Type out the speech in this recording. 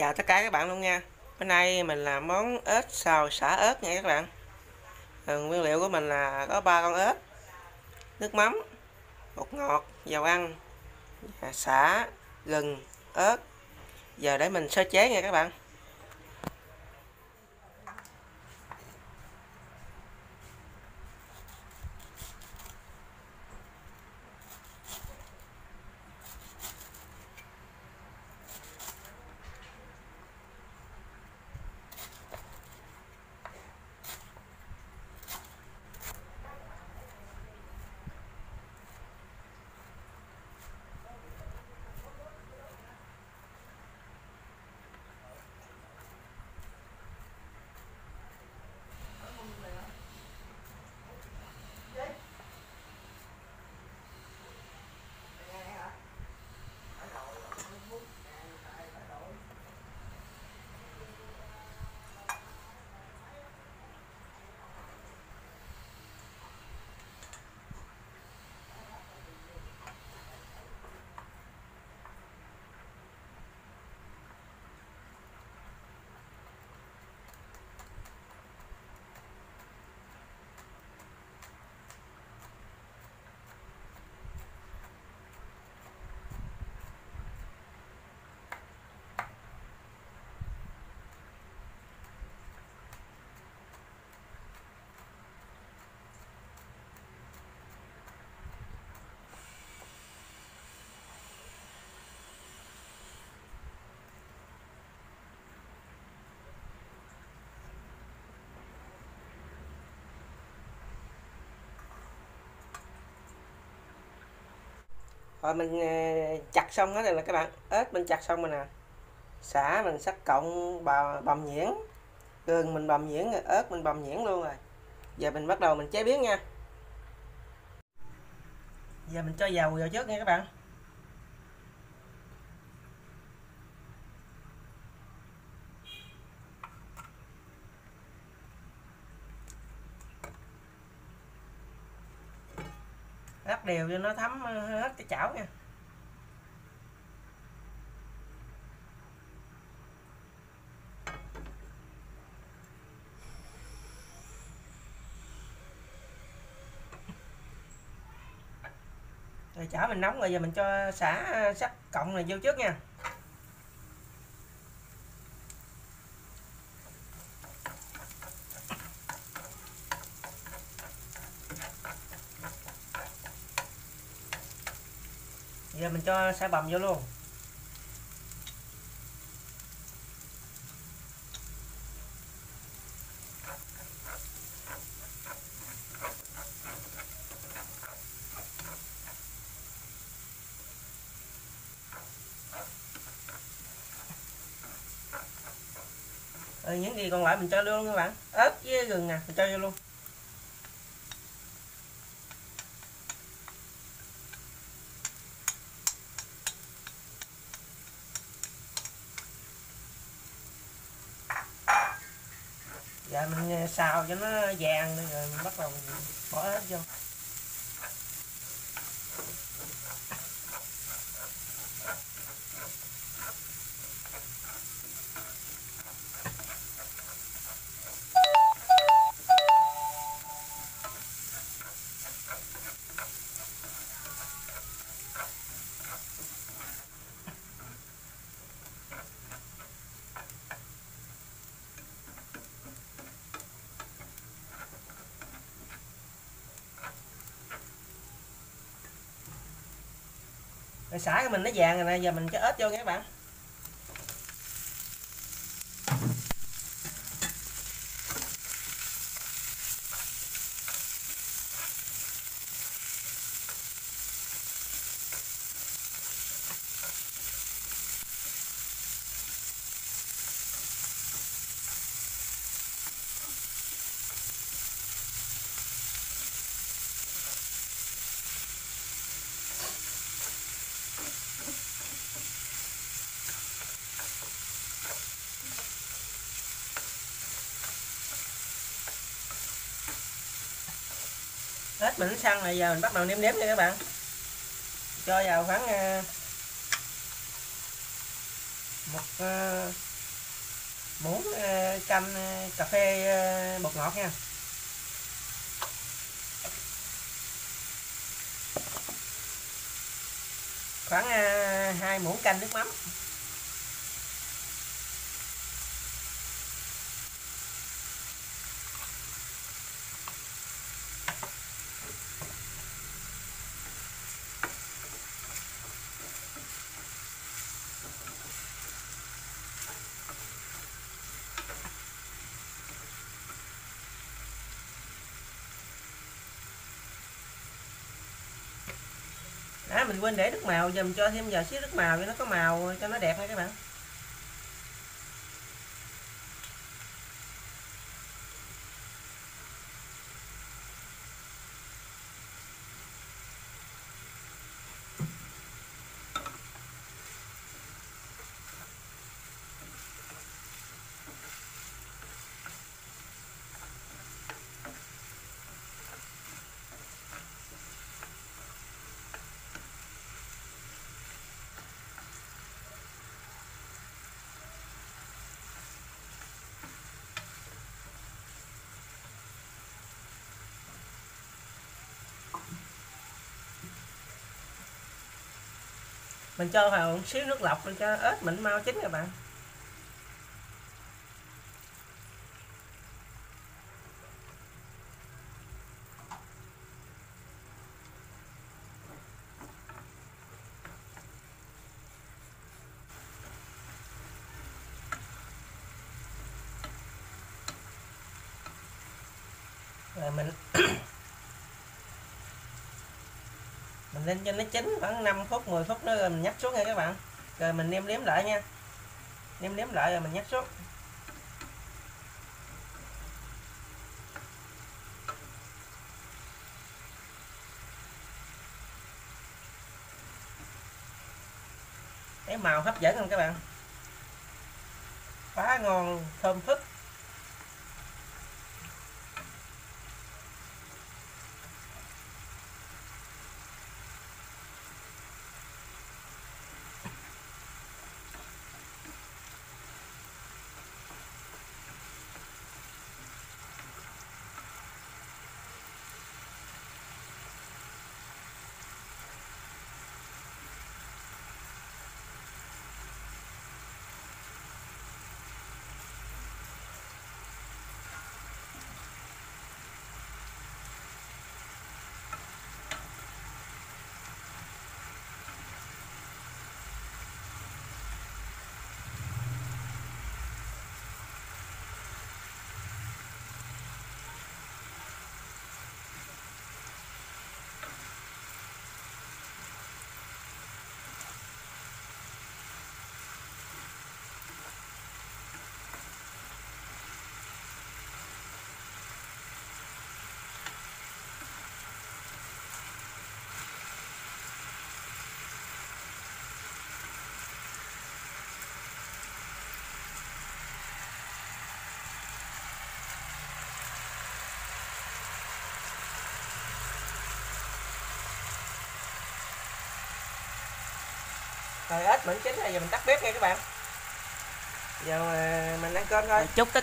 Chào tất cả các bạn luôn nha. Bữa nay mình làm món ếch xào sả ớt nha các bạn. Nguyên liệu của mình là có 3 con ếch, nước mắm, bột ngọt, dầu ăn, sả, gừng, ớt. Giờ để mình sơ chế nha các bạn. Rồi mình chặt xong hết rồi nè các bạn. Ếch mình chặt xong rồi nè. Sả mình sắc cộng bầm nhuyễn. Gừng mình bầm nhuyễn rồi, ớt mình bầm nhuyễn luôn rồi. Giờ mình bắt đầu mình chế biến nha. Giờ mình cho dầu vào trước nha các bạn. Rắc đều cho nó thấm hết cái chảo nha. Rồi chảo mình nóng rồi, giờ mình cho sả sắc cộng này vô trước nha. Giờ mình cho sả bằm vô luôn. Ừ, những gì còn lại mình cho luôn các bạn. Ớt với gừng nè, mình cho vô luôn. Giờ mình xào cho nó vàng đi rồi mình bắt đầu bỏ hết vô. Rồi sả của mình nó vàng rồi nè, giờ mình cho ếch vô nha các bạn. Ếch mình săn này, giờ mình bắt đầu nêm nếm nha các bạn. Cho vào khoảng một muỗng canh cà phê bột ngọt nha. Khoảng 2 muỗng canh nước mắm. À, mình quên để nước màu, dùm cho thêm vào xíu nước màu cho nó có màu, cho nó đẹp nha các bạn. Mình cho vào một xíu nước lọc để cho ếch mình mau chín các bạn. Rồi mình lên cho nó chín khoảng 5 phút 10 phút nữa rồi mình nhắc xuống nha các bạn. Rồi mình nêm nếm lại nha. Nêm nếm lại rồi mình nhắc xuống. Cái màu hấp dẫn không các bạn? Quá ngon, thơm phức. Rồi ếch mình chín rồi, giờ mình tắt bếp nha các bạn. Giờ mình ăn cơm thôi. Chúc tất